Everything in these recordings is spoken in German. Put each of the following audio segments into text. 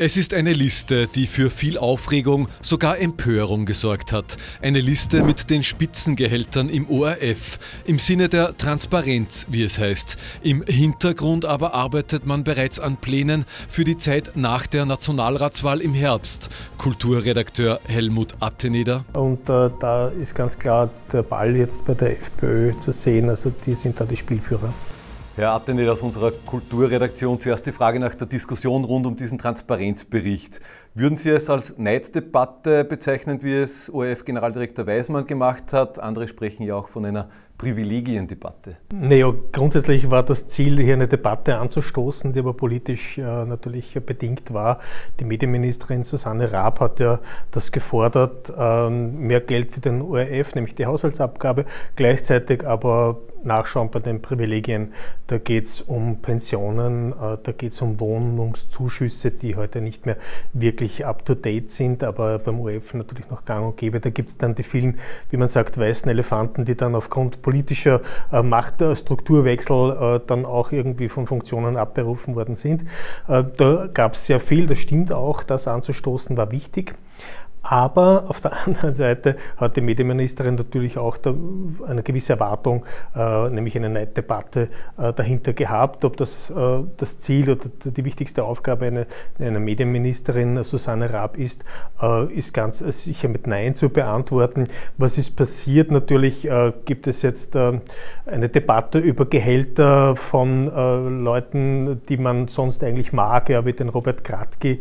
Es ist eine Liste, die für viel Aufregung, sogar Empörung gesorgt hat. Eine Liste mit den Spitzengehältern im ORF, im Sinne der Transparenz, wie es heißt. Im Hintergrund aber arbeitet man bereits an Plänen für die Zeit nach der Nationalratswahl im Herbst. Kulturredakteur Helmut Atteneder. Und da ist ganz klar der Ball jetzt bei der FPÖ zu sehen, also die sind da die Spielführer. Herr Atteneder, aus unserer Kulturredaktion zuerst die Frage nach der Diskussion rund um diesen Transparenzbericht. Würden Sie es als Neidsdebatte bezeichnen, wie es ORF-Generaldirektor Weißmann gemacht hat? Andere sprechen ja auch von einer Privilegiendebatte. Naja, grundsätzlich war das Ziel, hier eine Debatte anzustoßen, die aber politisch natürlich bedingt war. Die Medienministerin Susanne Raab hat ja das gefordert, mehr Geld für den ORF, nämlich die Haushaltsabgabe, gleichzeitig aber nachschauen bei den Privilegien. Da geht es um Pensionen, da geht es um Wohnungszuschüsse, die heute nicht mehr wirklich up-to-date sind, aber beim ORF natürlich noch gang und gäbe. Da gibt es dann die vielen, wie man sagt, weißen Elefanten, die dann aufgrund politischer Machtstrukturwechsel dann auch irgendwie von Funktionen abberufen worden sind. Da gab es sehr viel, das stimmt auch, das anzustoßen war wichtig. Aber auf der anderen Seite hat die Medienministerin natürlich auch eine gewisse Erwartung, nämlich eine Neiddebatte dahinter gehabt, ob das Ziel oder die wichtigste Aufgabe einer Medienministerin, Susanne Raab, ist ganz sicher mit Nein zu beantworten. Was ist passiert? Natürlich gibt es jetzt eine Debatte über Gehälter von Leuten, die man sonst eigentlich mag, ja, wie den Robert Kratky.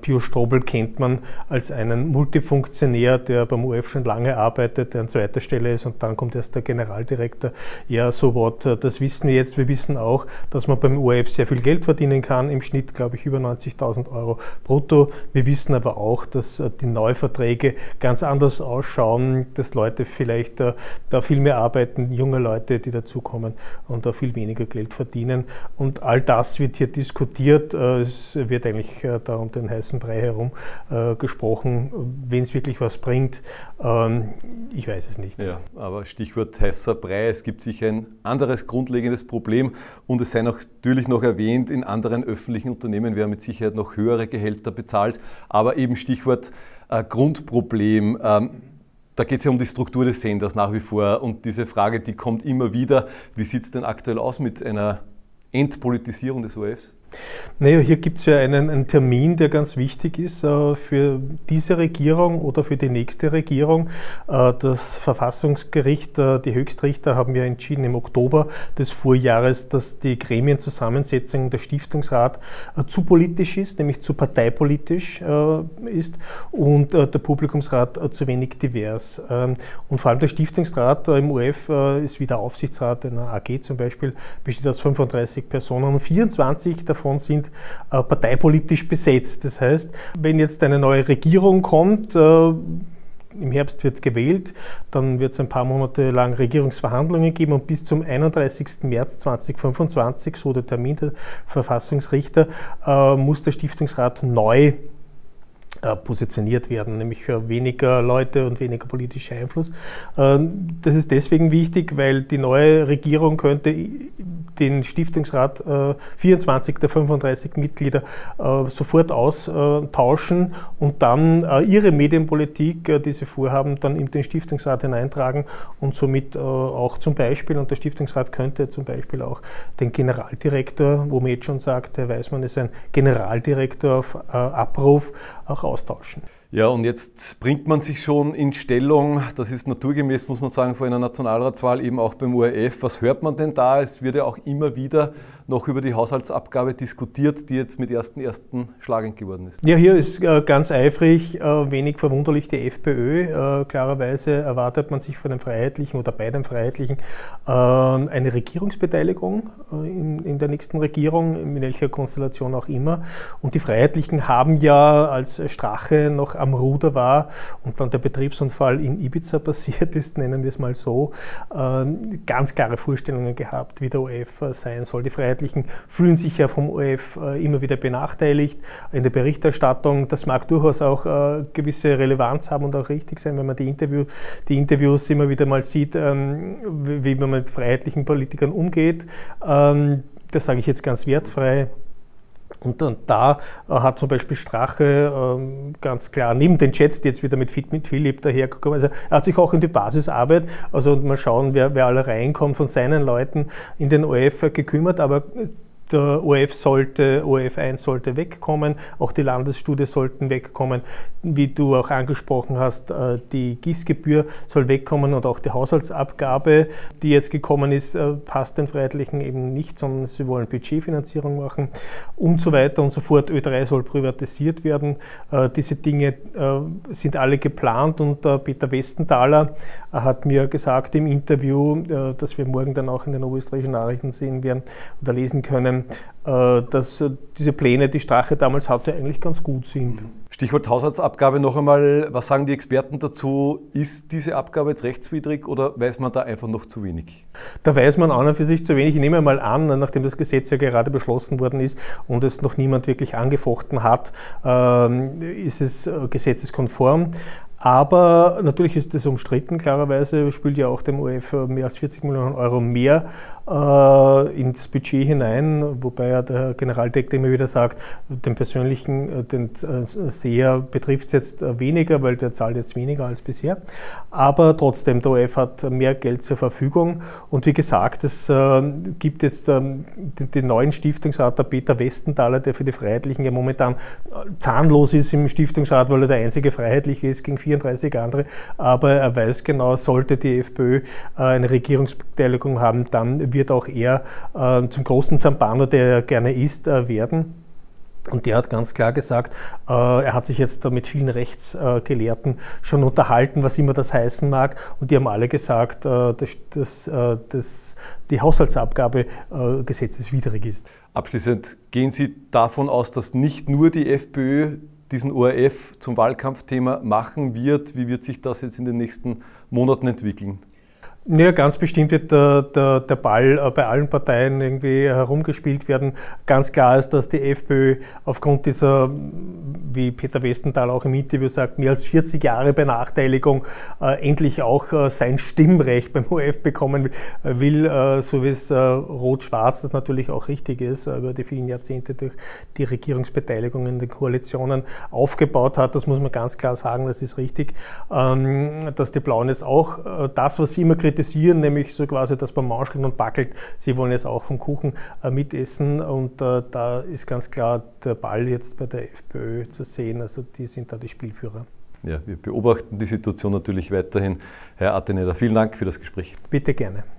Pius Strobl kennt man als einen Multifunktionär, der beim ORF schon lange arbeitet, der an zweiter Stelle ist und dann kommt erst der Generaldirektor. Ja, so what, das wissen wir jetzt. Wir wissen auch, dass man beim ORF sehr viel Geld verdienen kann, im Schnitt, glaube ich, über 90.000 Euro brutto. Wir wissen aber auch, dass die Neuverträge ganz anders ausschauen, dass Leute vielleicht da viel mehr arbeiten, junge Leute, die dazukommen und da viel weniger Geld verdienen. Und all das wird hier diskutiert. Es wird eigentlich da um den heißen Brei herum gesprochen. Wen es wirklich was bringt, ich weiß es nicht. Ja, aber Stichwort heißer Brei, es gibt sicher ein anderes grundlegendes Problem und es sei natürlich noch erwähnt, in anderen öffentlichen Unternehmen werden mit Sicherheit noch höhere Gehälter bezahlt, aber eben Stichwort Grundproblem. Da geht es ja um die Struktur des Senders nach wie vor und diese Frage, die kommt immer wieder, wie sieht es denn aktuell aus mit einer Entpolitisierung des ORFs? Naja, hier gibt es ja einen Termin, der ganz wichtig ist für diese Regierung oder für die nächste Regierung. Das Verfassungsgericht, die Höchstrichter haben ja entschieden im Oktober des Vorjahres, dass die Gremienzusammensetzung der Stiftungsrat zu politisch ist, nämlich zu parteipolitisch ist und der Publikumsrat zu wenig divers. Und vor allem der Stiftungsrat im ORF ist wie der Aufsichtsrat einer AG zum Beispiel, besteht aus 35 Personen und 24 davon sind parteipolitisch besetzt. Das heißt, wenn jetzt eine neue Regierung kommt, im Herbst wird gewählt, dann wird es ein paar Monate lang Regierungsverhandlungen geben und bis zum 31. März 2025, so der Termin der Verfassungsrichter, muss der Stiftungsrat neu positioniert werden, nämlich für weniger Leute und weniger politischer Einfluss. Das ist deswegen wichtig, weil die neue Regierung könnte den Stiftungsrat 24 der 35 Mitglieder sofort austauschen und dann ihre Medienpolitik, die sie vorhaben, dann in den Stiftungsrat hineintragen und somit auch zum Beispiel, und der Stiftungsrat könnte zum Beispiel auch den Generaldirektor, wo man jetzt schon sagt, Herr Weißmann ist ein Generaldirektor auf Abruf, auch austauschen. Ja, und jetzt bringt man sich schon in Stellung, das ist naturgemäß, muss man sagen, vor einer Nationalratswahl eben auch beim ORF. Was hört man denn da? Es wird ja auch immer wieder noch über die Haushaltsabgabe diskutiert, die jetzt mit 1.1. schlagend geworden ist. Ja, hier ist ganz eifrig, wenig verwunderlich die FPÖ. Klarerweise erwartet man sich von den Freiheitlichen oder bei den Freiheitlichen eine Regierungsbeteiligung in der nächsten Regierung, in welcher Konstellation auch immer. Und die Freiheitlichen haben ja, als Strache noch am Ruder war und dann der Betriebsunfall in Ibiza passiert ist, nennen wir es mal so, ganz klare Vorstellungen gehabt, wie der ORF sein soll. Die Freiheitlichen fühlen sich ja vom ORF immer wieder benachteiligt in der Berichterstattung. Das mag durchaus auch gewisse Relevanz haben und auch richtig sein, wenn man die Interviews immer wieder mal sieht, wie man mit freiheitlichen Politikern umgeht. Das sage ich jetzt ganz wertfrei. Und dann da hat zum Beispiel Strache ganz klar, neben den Chats, die jetzt wieder mit Fit mit Philipp daherkommen, also er hat sich auch in die Basisarbeit, also und mal schauen, wer alle reinkommt von seinen Leuten in den ORF gekümmert, aber der ORF 1 sollte wegkommen, auch die Landesstudie sollten wegkommen, wie du auch angesprochen hast, die Gießgebühr soll wegkommen und auch die Haushaltsabgabe, die jetzt gekommen ist, passt den Freiheitlichen eben nicht, sondern sie wollen Budgetfinanzierung machen und so weiter und so fort. Ö3 soll privatisiert werden. Diese Dinge sind alle geplant und Peter Westenthaler hat mir gesagt im Interview, dass wir morgen dann auch in den Oberösterreichischen Nachrichten sehen werden oder lesen können, dass diese Pläne, die Strache damals hatte, eigentlich ganz gut sind. Stichwort Haushaltsabgabe noch einmal. Was sagen die Experten dazu? Ist diese Abgabe jetzt rechtswidrig oder weiß man da einfach noch zu wenig? Da weiß man an und für sich zu wenig. Ich nehme mal an, nachdem das Gesetz ja gerade beschlossen worden ist und es noch niemand wirklich angefochten hat, ist es gesetzeskonform. Aber natürlich ist das umstritten, klarerweise spielt ja auch dem ORF mehr als 40 Millionen Euro mehr ins Budget hinein, wobei ja der Generaldirektor immer wieder sagt, den persönlichen, den Seher betrifft es jetzt weniger, weil der zahlt jetzt weniger als bisher. Aber trotzdem, der ORF hat mehr Geld zur Verfügung und wie gesagt, es gibt jetzt den neuen Stiftungsrat, der Peter Westenthaler, der für die Freiheitlichen ja momentan zahnlos ist im Stiftungsrat, weil er der einzige Freiheitliche ist, gegen 34 andere, aber er weiß genau, sollte die FPÖ eine Regierungsbeteiligung haben, dann wird auch er zum großen Zampano, der er gerne ist, werden. Und der hat ganz klar gesagt, er hat sich jetzt mit vielen Rechtsgelehrten schon unterhalten, was immer das heißen mag. Und die haben alle gesagt, dass die Haushaltsabgabe gesetzeswidrig ist. Abschließend, gehen Sie davon aus, dass nicht nur die FPÖ diesen ORF zum Wahlkampfthema machen wird? Wie wird sich das jetzt in den nächsten Monaten entwickeln? Ja, ganz bestimmt wird der Ball bei allen Parteien irgendwie herumgespielt werden. Ganz klar ist, dass die FPÖ aufgrund dieser, wie Peter Westenthaler auch im Interview sagt, mehr als 40 Jahre Benachteiligung endlich auch sein Stimmrecht beim ORF bekommen will, so wie es Rot-Schwarz das natürlich auch richtig ist, über die vielen Jahrzehnte durch die Regierungsbeteiligung in den Koalitionen aufgebaut hat. Das muss man ganz klar sagen, das ist richtig, dass die Blauen jetzt auch das, was sie immer kritisieren, nämlich so quasi, dass man manschelt und backelt. Sie wollen jetzt auch vom Kuchen mitessen und da ist ganz klar der Ball jetzt bei der FPÖ zu sehen. Also die sind da die Spielführer. Ja, wir beobachten die Situation natürlich weiterhin. Herr Atteneder, vielen Dank für das Gespräch. Bitte gerne.